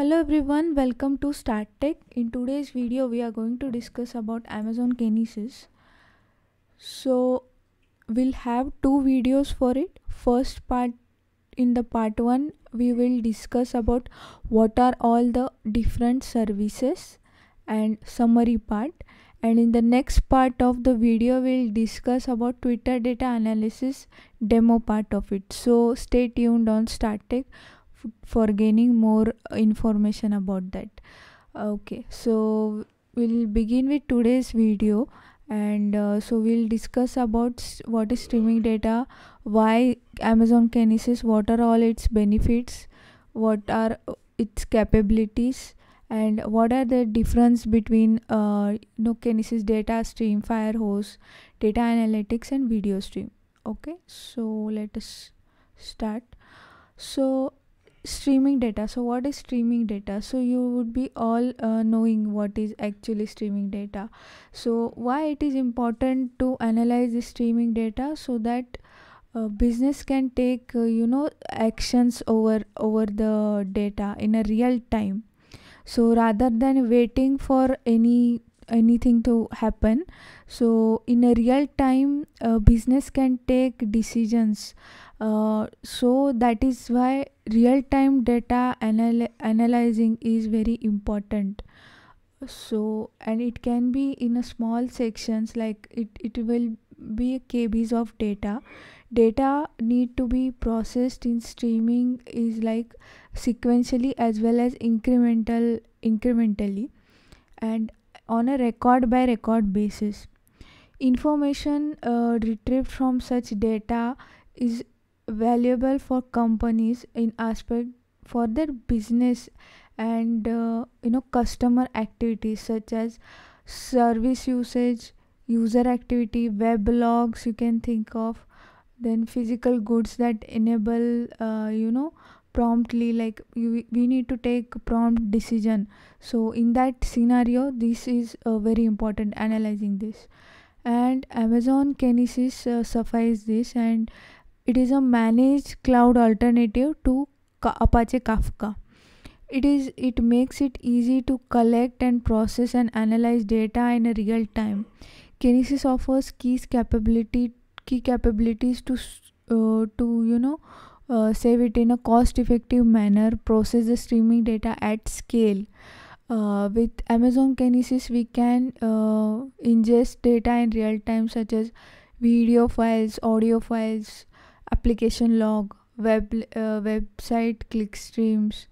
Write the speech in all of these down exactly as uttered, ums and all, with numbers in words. Hello everyone, welcome to Start Tech. In today's video we are going to discuss about Amazon Kinesis. So we'll have two videos for it. First part, in the part one we will discuss about what are all the different services and summary part, and in the next part of the video we'll discuss about Twitter data analysis demo part of it. So stay tuned on Start Tech for gaining more information about that. Okay, so we'll begin with today's video, and uh, so we'll discuss about what is streaming data, why Amazon Kinesis, what are all its benefits, what are its capabilities, and what are the difference between uh, you know, Kinesis data stream, Firehose, data analytics and video stream. Okay, so let us start. So streaming data. So what is streaming data? So you would be all uh, knowing what is actually streaming data. So why it is important to analyze the streaming data, so that uh, business can take uh, you know actions over over the data in a real time. So rather than waiting for any anything to happen, so in a real time uh, business can take decisions. Uh, so that is why real time data anal analyzing is very important. So, and it can be in a small sections, like it, it will be K Bs of data. Data need to be processed in streaming is like sequentially as well as incremental incrementally and on a record by record basis. Information uh, retrieved from such data is valuable for companies in aspect for their business and uh, you know customer activities such as service usage, user activity, web logs you can think of, then physical goods that enable uh, you know promptly, like you, we need to take prompt decision. So in that scenario this is uh, very important, analyzing this, and Amazon Kinesis uh, suffice this, and it is a managed cloud alternative to Apache Kafka. It is it makes it easy to collect and process and analyze data in a real time. Kinesis offers key capability key capabilities to uh, to you know uh, save it in a cost-effective manner, process the streaming data at scale. Uh, with Amazon Kinesis, we can uh, ingest data in real time, such as video files, audio files, application log, web uh, website click streams,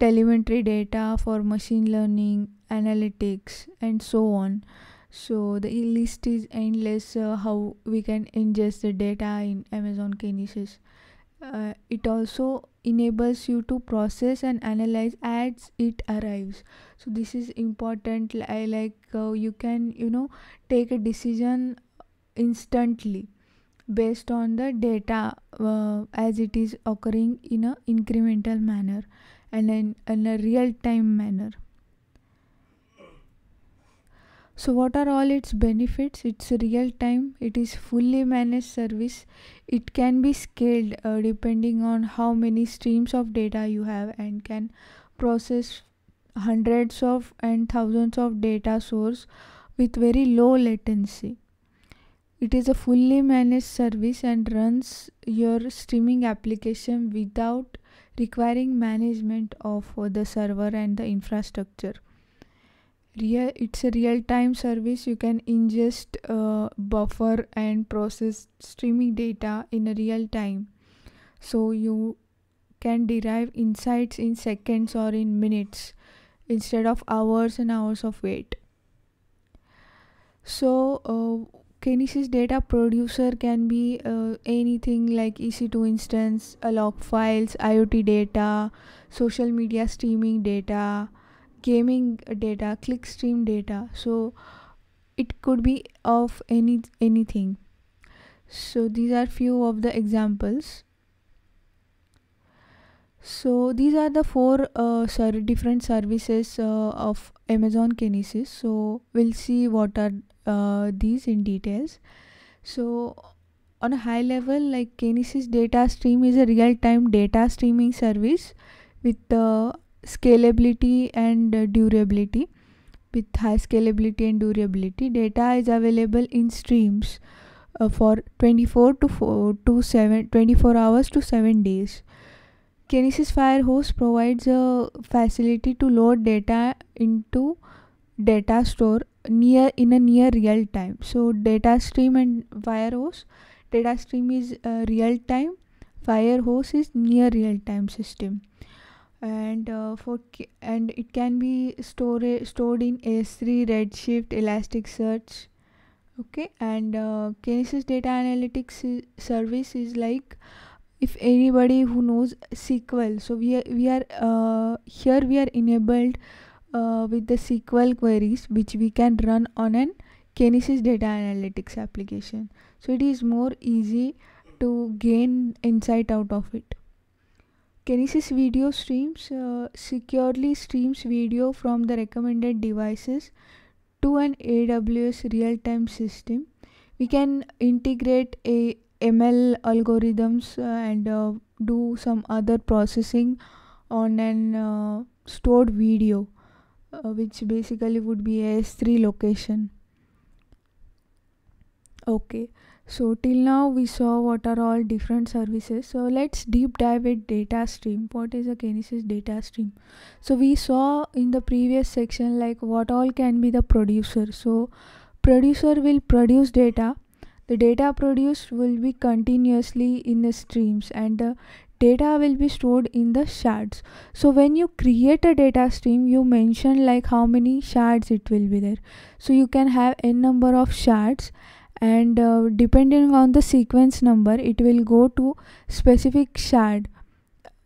telemetry data for machine learning analytics and so on. So the list is endless uh, how we can ingest the data in Amazon Kinesis. Uh, it also enables you to process and analyze as it arrives. So this is important. I like uh, you can you know take a decision instantly based on the data uh, as it is occurring in a incremental manner and in, in a real time manner. So what are all its benefits? It's real time, it is fully managed service, it can be scaled uh, depending on how many streams of data you have, and can process hundreds of and thousands of data source with very low latency. It is a fully managed service and runs your streaming application without requiring management of the server and the infrastructure. Real, it's a real-time service. You can ingest, uh, buffer and process streaming data in a real time. So you can derive insights in seconds or in minutes instead of hours and hours of wait. So, uh, Kinesis data producer can be uh, anything like E C two instance, log files, IoT data, social media streaming data, gaming data, clickstream data. So it could be of any anything. So these are few of the examples. So these are the four uh, ser different services uh, of Amazon Kinesis. So we'll see what are uh, these in details. So on a high level, like Kinesis data stream is a real-time data streaming service with the uh, scalability and uh, durability. With high scalability and durability, data is available in streams uh, for twenty-four to four to seven twenty-four hours to seven days. Kinesis Firehose provides a facility to load data into data store near in a near real time. So data stream and Firehose, data stream is uh, real time, Firehose is near real time system, and uh, for and it can be stored stored in S three, Redshift, Elasticsearch. Okay, and uh, Kinesis data analytics service is like, if anybody who knows S Q L, so we are, we are uh, here we are enabled uh, with the S Q L queries which we can run on an Kinesis data analytics application. So it is more easy to gain insight out of it. Kinesis video streams uh, securely streams video from the recommended devices to an A W S real-time system. We can integrate a M L algorithms uh, and uh, do some other processing on an uh, stored video, uh, which basically would be a S three location. Okay, so till now we saw what are all different services. So let's deep dive at data stream. What is a Kinesis data stream? So we saw in the previous section like what all can be the producer. So producer will produce data. The data produced will be continuously in the streams, and the data will be stored in the shards. So when you create a data stream, you mention like how many shards it will be there. So you can have n number of shards, and uh, depending on the sequence number, it will go to specific shard.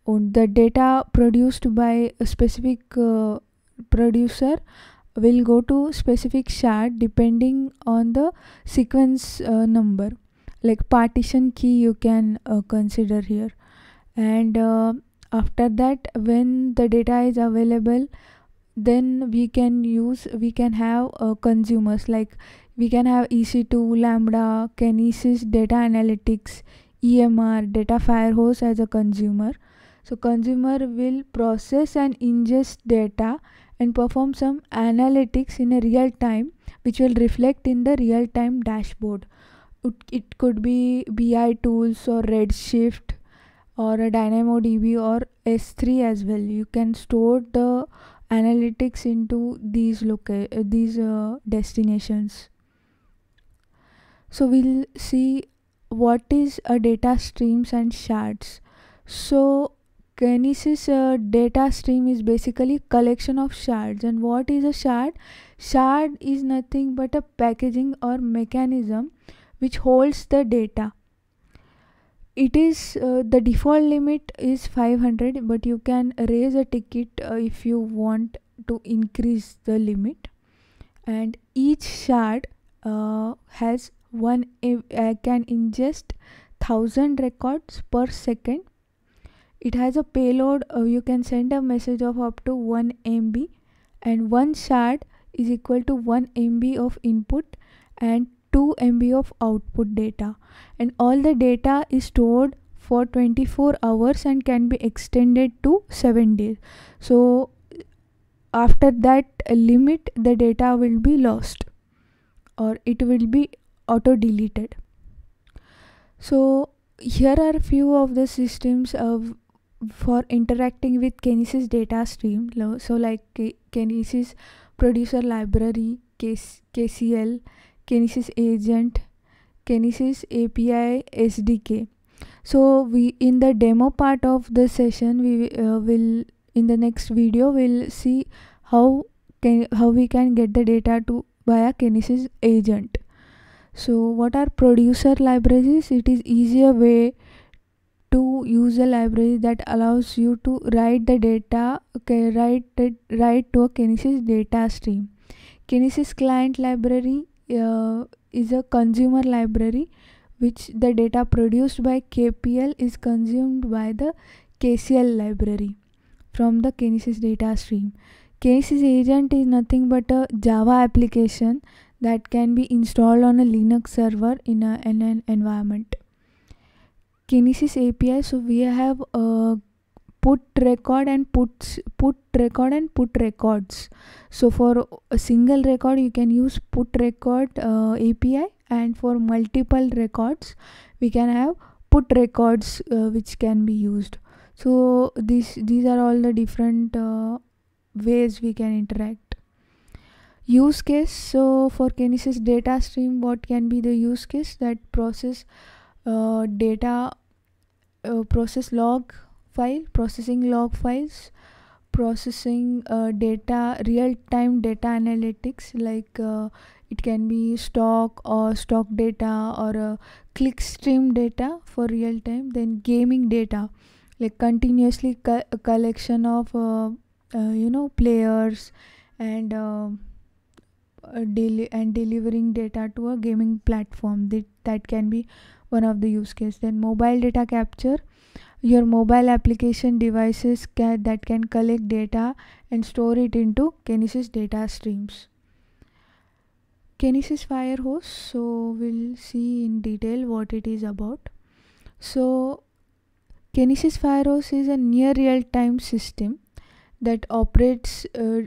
The data produced by a specific uh, producer will go to specific shard depending on the sequence uh, number, like partition key you can uh, consider here. And uh, after that, when the data is available, then we can use we can have uh, consumers, like we can have E C two, Lambda, Kinesis data analytics, E M R, data Firehose as a consumer. So consumer will process and ingest data and perform some analytics in a real time, which will reflect in the real time dashboard. It, it could be B I tools or Redshift or a DynamoDB or S three as well. You can store the analytics into these loca uh, these uh, destinations. So we'll see what is a data streams and shards. So Kinesis uh, data stream is basically collection of shards. And what is a shard? Shard is nothing but a packaging or mechanism which holds the data. It is uh, the default limit is five hundred, but you can raise a ticket uh, if you want to increase the limit. And each shard uh, has one uh, can ingest thousand records per second. It has a payload, uh, you can send a message of up to one M B, and one shard is equal to one M B of input and two M B of output data. And all the data is stored for twenty-four hours and can be extended to seven days. So after that limit, the data will be lost or it will be auto deleted. So here are few of the systems of for interacting with Kinesis data stream. So like Kinesis producer library, K C L, Kinesis agent, Kinesis A P I, S D K. So we in the demo part of the session, we uh, will in the next video we'll see how can how we can get the data to via Kinesis agent. So what are producer libraries? It is easier way to use a library that allows you to write the data, okay, write it, write to a Kinesis data stream. Kinesis client library uh, is a consumer library which the data produced by K P L is consumed by the K C L library from the Kinesis data stream. Kinesis agent is nothing but a Java application that can be installed on a Linux server in, a, in an environment. Kinesis A P I, so we have uh, put record and puts put record and put records. So for a single record you can use put record uh, A P I, and for multiple records we can have put records uh, which can be used. So this these are all the different uh, ways we can interact. Use case. So for Kinesis data stream, what can be the use case? That process uh, data uh, process log file, processing log files, processing uh, data, real-time data analytics, like uh, it can be stock or stock data or uh, click stream data for real-time. Then gaming data, like continuously co a collection of uh, uh, you know players and uh, uh, deli and delivering data to a gaming platform. That that can be one of the use case. Then mobile data capture. Your mobile application devices can, that can collect data and store it into Kinesis data streams. Kinesis Firehose, so we'll see in detail what it is about. So Kinesis Firehose is a near real-time system that operates, uh,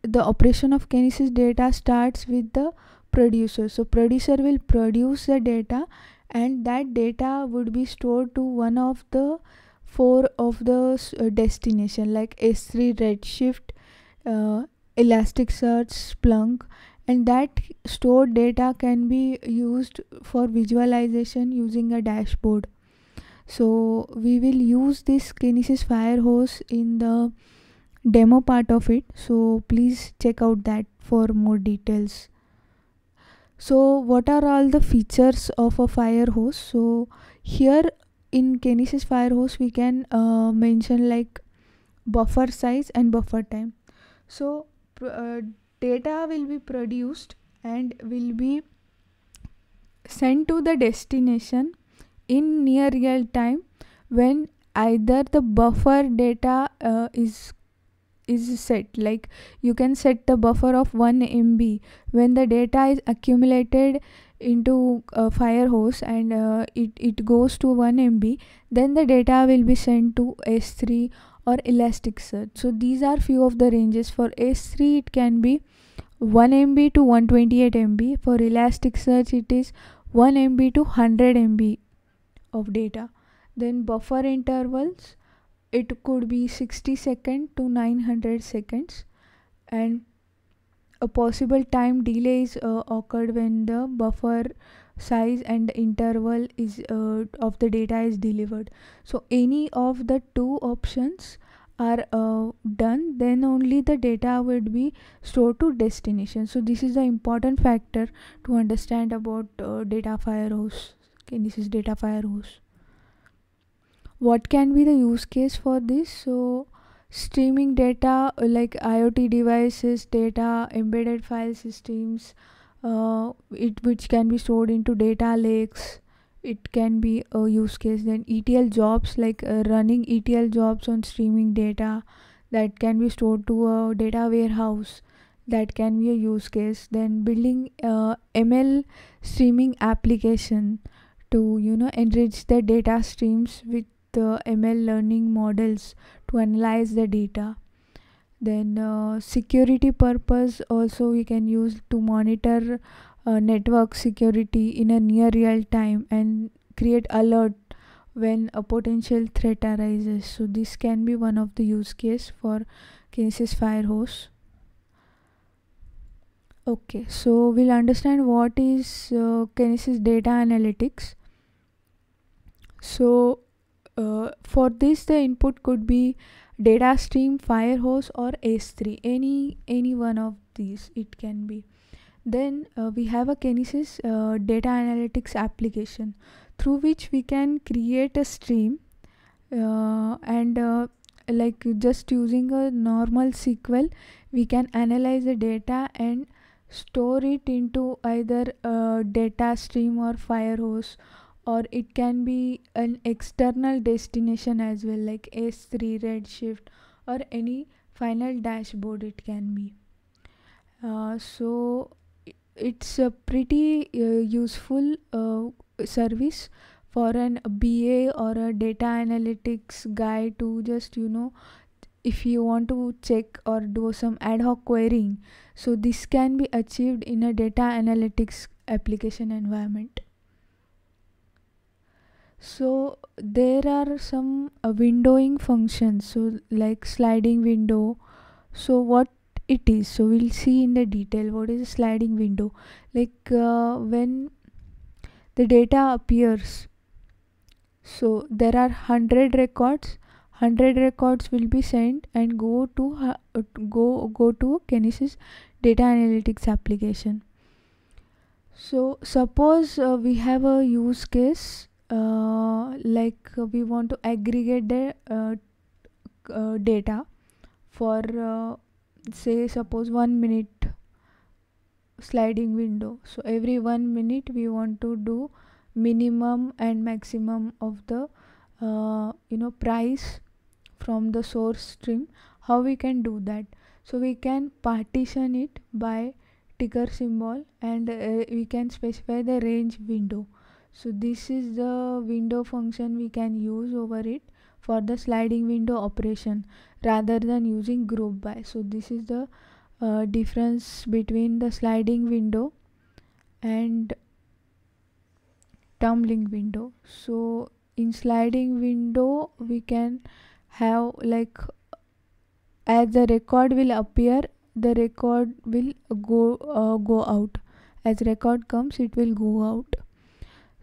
the operation of Kinesis data starts with the producer. So producer will produce the data, and that data would be stored to one of the four of the uh, destination, like S three, Redshift, uh, Elasticsearch, Splunk, and that stored data can be used for visualization using a dashboard. So we will use this Kinesis Firehose in the demo part of it, so please check out that for more details. So what are all the features of a Firehose? So here in Kinesis Firehose we can uh, mention like buffer size and buffer time. So uh, data will be produced and will be sent to the destination in near real time when either the buffer data uh, is is set, like you can set the buffer of one M B when the data is accumulated into a Firehose and uh, it, it goes to one M B, then the data will be sent to S three or Elasticsearch. So these are few of the ranges. For S three it can be one M B to one twenty-eight M B, for Elasticsearch it is one M B to one hundred M B of data. Then buffer intervals, it could be sixty seconds to nine hundred seconds, and a possible time delay is uh, occurred when the buffer size and the interval is uh, of the data is delivered. So any of the two options are uh, done, then only the data would be stored to destination. So this is the important factor to understand about uh, data Firehose, Kinesis data Firehose. What can be the use case for this? So streaming data, like IoT devices data, embedded file systems, uh, it which can be stored into data lakes, it can be a use case. Then E T L jobs, like uh, running E T L jobs on streaming data, that can be stored to a data warehouse, that can be a use case. Then building uh, M L streaming application to you know enrich the data streams with the M L learning models to analyze the data. Then uh, security purpose also we can use to monitor uh, network security in a near real time and create alert when a potential threat arises. So this can be one of the use case for Kinesis Firehose. Okay, so we'll understand what is uh, Kinesis data analytics. So Uh, for this the input could be data stream, Firehose, or S three, any any one of these it can be. Then uh, we have a Kinesis uh, data analytics application through which we can create a stream uh, and uh, like just using a normal S Q L we can analyze the data and store it into either uh, data stream or Firehose, or it can be an external destination as well, like S three, Redshift, or any final dashboard it can be. Uh, so it's a pretty uh, useful uh, service for an B A or a data analytics guy to just, you know, if you want to check or do some ad hoc querying. So this can be achieved in a data analytics application environment. So there are some uh, windowing functions, so like sliding window. So what it is, so we'll see in the detail what is a sliding window. Like uh, when the data appears, so there are one hundred records. one hundred records will be sent and go to uh, go go to Kinesis data analytics application. So suppose uh, we have a use case uh, like uh, we want to aggregate the uh, uh, data for uh, say suppose one minute sliding window. So every one minute we want to do minimum and maximum of the uh, you know price from the source stream. How we can do that? So we can partition it by ticker symbol and uh, we can specify the range window. So this is the window function we can use over it for the sliding window operation rather than using group by. So this is the uh, difference between the sliding window and tumbling window. So in sliding window we can have like as the record will appear, the record will go uh, go out. As record comes, it will go out.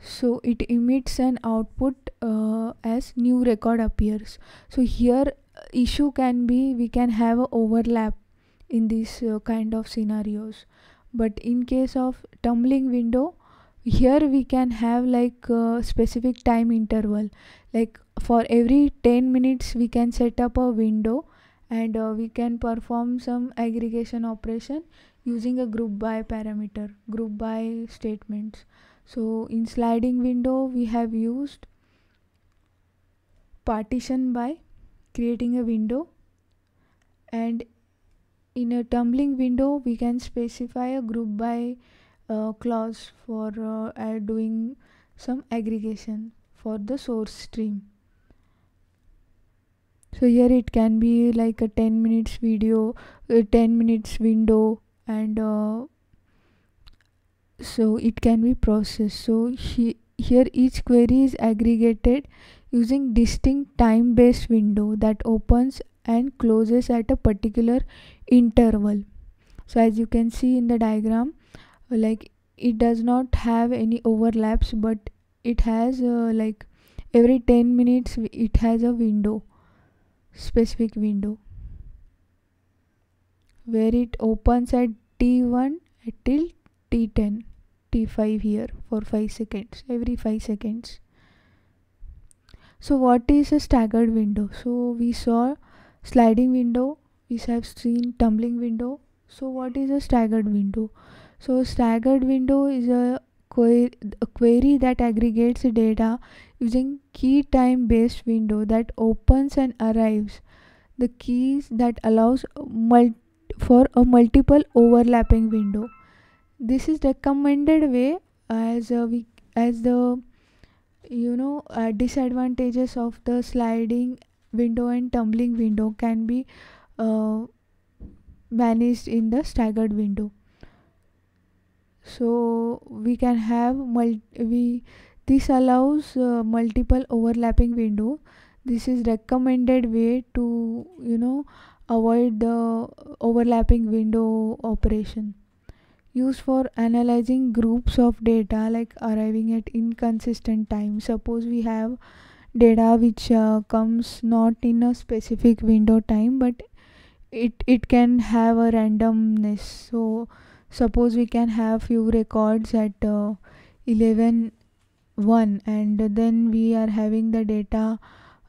So it emits an output uh, as new record appears. So here issue can be we can have a overlap in these uh, kind of scenarios, but in case of tumbling window, here we can have like a specific time interval, like for every ten minutes we can set up a window and uh, we can perform some aggregation operation using a group by parameter, group by statements. So in sliding window we have used partition by creating a window, and in a tumbling window we can specify a group by uh, clause for uh, doing some aggregation for the source stream. So here it can be like a ten minutes video, uh, ten minutes window, and uh, so it can be processed. So he, here each query is aggregated using distinct time-based window that opens and closes at a particular interval. So as you can see in the diagram, like it does not have any overlaps, but it has uh, like every ten minutes it has a window, specific window where it opens at T one till T ten, T five here for five seconds, every five seconds. So what is a staggered window? So we saw sliding window, we have seen tumbling window. So what is a staggered window? So staggered window is a, que a query that aggregates data using key time based window that opens and arrives the keys that allows mul for a multiple overlapping window. This is recommended way as uh, we as the you know uh, disadvantages of the sliding window and tumbling window can be uh, managed in the staggered window. So we can have multi we this allows uh, multiple overlapping window. This is recommended way to you know avoid the overlapping window operation. Used for analyzing groups of data like arriving at inconsistent time. Suppose we have data which uh, comes not in a specific window time, but it it can have a randomness. So suppose we can have few records at uh, eleven one and then we are having the data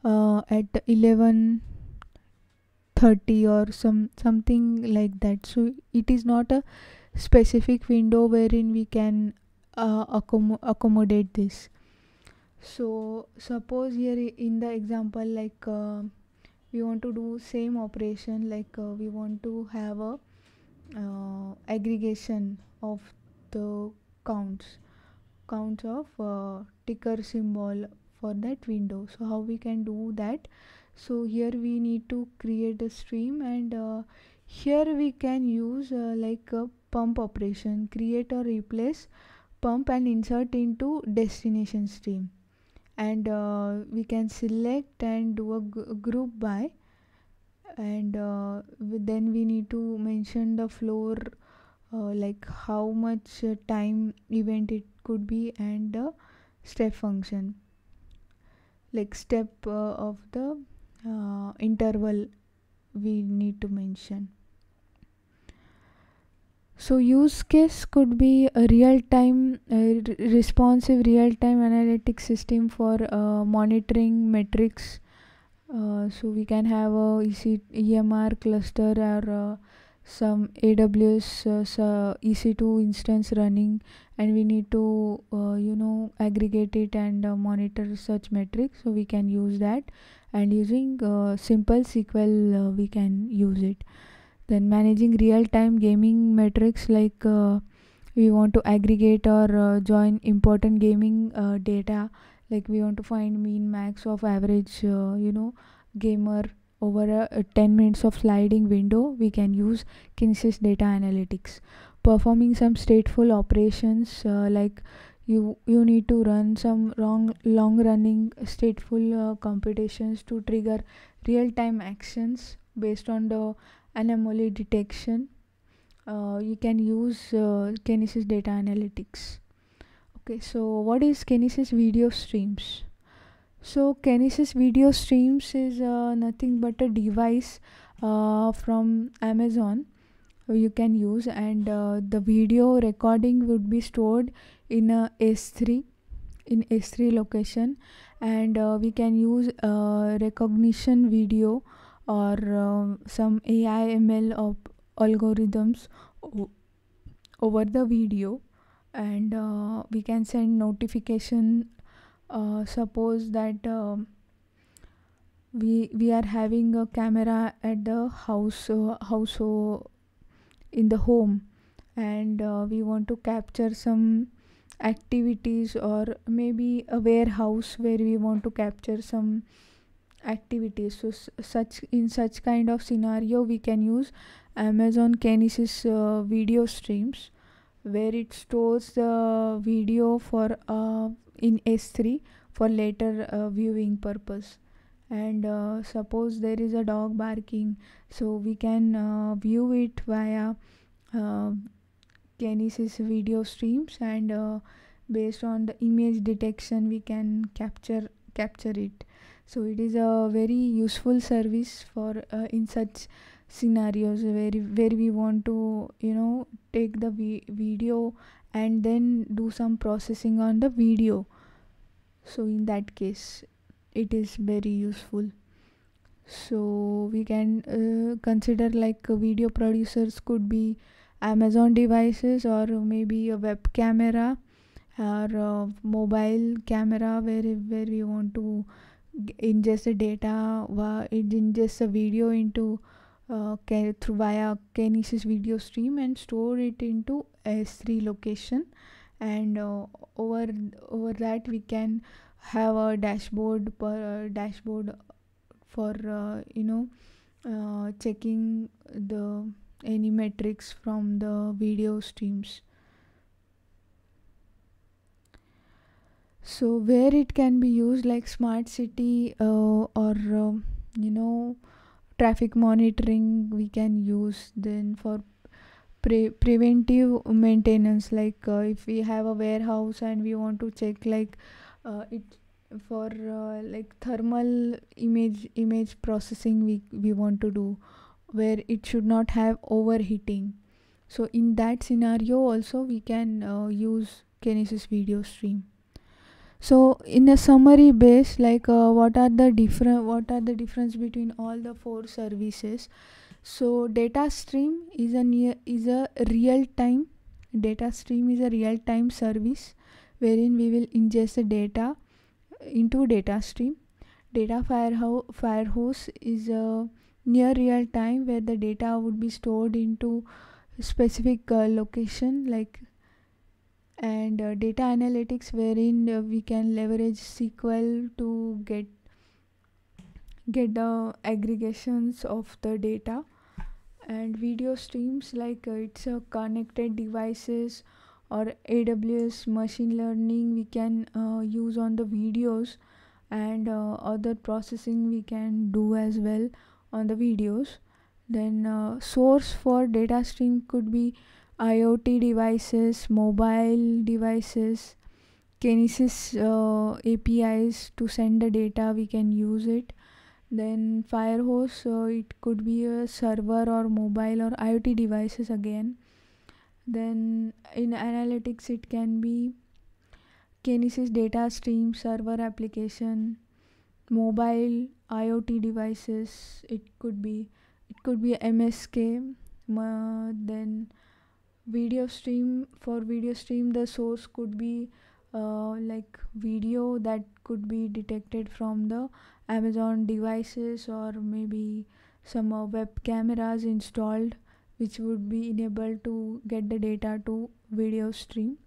uh, at eleven thirty or some something like that. So it is not a specific window wherein we can uh, accom accommodate this. So suppose here in the example, like uh, we want to do same operation, like uh, we want to have a uh, aggregation of the counts counts of uh, ticker symbol for that window. So how we can do that? So here we need to create a stream, and uh, here we can use uh, like a pump operation, create or replace pump and insert into destination stream. And uh, we can select and do a group by, and uh, then we need to mention the floor, uh, like how much uh, time event it could be, and the step function, like step uh, of the uh, interval we need to mention. So use case could be a real-time, uh, responsive real-time analytics system for uh, monitoring metrics. Uh, so we can have a E C, E M R cluster or uh, some A W S uh, so E C two instance running, and we need to uh, you know aggregate it and uh, monitor such metrics. So we can use that, and using uh, simple S Q L uh, we can use it. Then managing real-time gaming metrics, like uh, we want to aggregate or uh, join important gaming uh, data, like we want to find mean max of average uh, you know gamer over a, a ten minutes of sliding window. We can use Kinesis data analytics. Performing some stateful operations, uh, like you you need to run some long long running stateful uh, computations to trigger real-time actions based on the anomaly detection. Uh, you can use uh, Kinesis data analytics. Okay, so what is Kinesis video streams? So Kinesis video streams is uh, nothing but a device uh, from Amazon you can use, and uh, the video recording would be stored in a S three in S three location, and uh, we can use uh, recognition video or um, some A I M L of algorithms over the video, and uh, we can send notification. Uh, suppose that uh, we we are having a camera at the house uh, house uh, in the home, and uh, we want to capture some activities, or maybe a warehouse where we want to capture some activities. So such in such kind of scenario we can use Amazon Kinesis uh, video streams, where it stores the video for uh, in S three for later uh, viewing purpose. And uh, suppose there is a dog barking, so we can uh, view it via uh, Kinesis video streams, and uh, based on the image detection we can capture capture it. So it is a very useful service for uh, in such scenarios where where we want to you know take the vi video and then do some processing on the video. So in that case it is very useful. So we can uh, consider like video producers could be Amazon devices, or maybe a web camera or a mobile camera where where we want to ingest the data, it ingests a video into uh, through via Kinesis video stream and store it into S three location, and uh, over over that we can have a dashboard per uh, dashboard for uh, you know uh, checking the any metrics from the video streams. So where it can be used, like smart city uh, or uh, you know traffic monitoring we can use. Then for pre preventive maintenance, like uh, if we have a warehouse and we want to check like uh, it for uh, like thermal image image processing we we want to do, where it should not have overheating. So in that scenario also we can uh, use Kinesis video stream. So in a summary base, like uh, what are the different what are the difference between all the four services? So data stream is a near is a real time data stream is a real time service wherein we will ingest the data into data stream. Data firehose firehose is a near real time, where the data would be stored into specific uh, location, like and uh, data analytics, wherein uh, we can leverage S Q L to get get the aggregations of the data, and video streams, like uh, it's a uh, connected devices or A W S machine learning we can uh, use on the videos, and uh, other processing we can do as well on the videos. Then uh, source for data stream could be IoT devices, mobile devices, Kinesis uh, A P Is to send the data, we can use it. Then Firehose, uh, it could be a server or mobile or IoT devices again. Then in analytics, it can be Kinesis data stream, server application, mobile IoT devices, it could be it could be M S K. Uh, then video stream, for video stream the source could be uh, like video that could be detected from the Amazon devices, or maybe some uh, web cameras installed which would be enabled to get the data to video stream.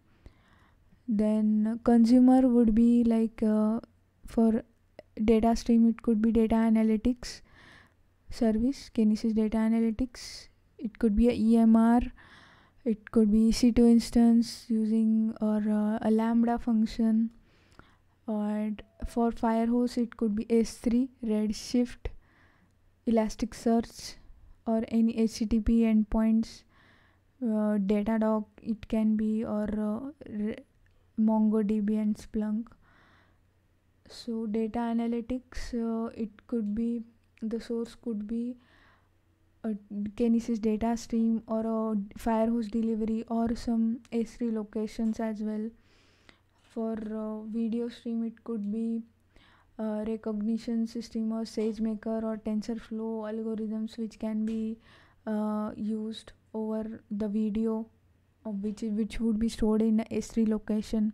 Then consumer would be like uh, for data stream it could be data analytics service, Kinesis data analytics, it could be a E M R, it could be E C two instance using or uh, a Lambda function. And for Firehose, it could be S three, Redshift, Elasticsearch, or any H T T P endpoints, uh, Datadog it can be, or uh, MongoDB and Splunk. So data analytics, uh, it could be, the source could be Kinesis data stream or a Firehose delivery or some S three locations as well. For uh, video stream, it could be uh, recognition system or SageMaker or TensorFlow algorithms which can be uh, used over the video, uh, which which would be stored in a S three location.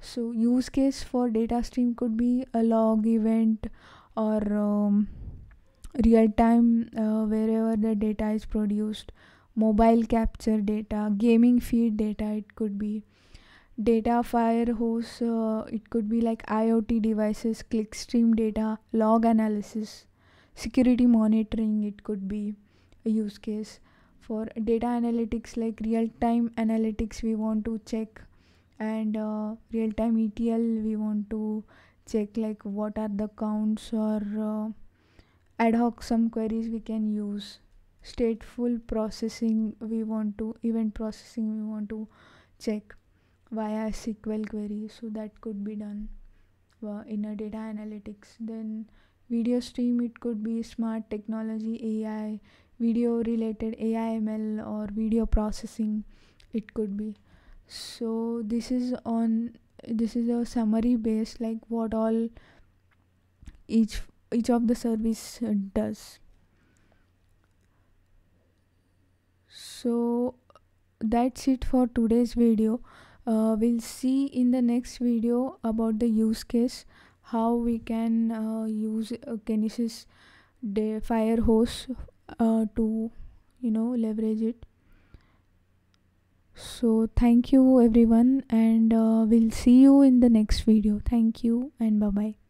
So use case for data stream could be a log event or um, real time uh, wherever the data is produced, mobile capture data, gaming feed data, it could be data Firehose, uh, it could be like IoT devices, clickstream data, log analysis, security monitoring, it could be a use case. For data analytics, like real time analytics we want to check, and uh, real time E T L we want to check like what are the counts, or uh, ad hoc some queries we can use. Stateful processing we want to, event processing we want to check via S Q L query, so that could be done uh, in a data analytics. Then video stream, it could be smart technology, A I, video related A I M L, or video processing, it could be. So this is on this is a summary based, like what all each each of the service does. So that's it for today's video. Uh, we'll see in the next video about the use case, how we can uh, use uh, Kinesis Firehose uh, to you know leverage it. So thank you everyone, and uh, we'll see you in the next video. Thank you and bye bye.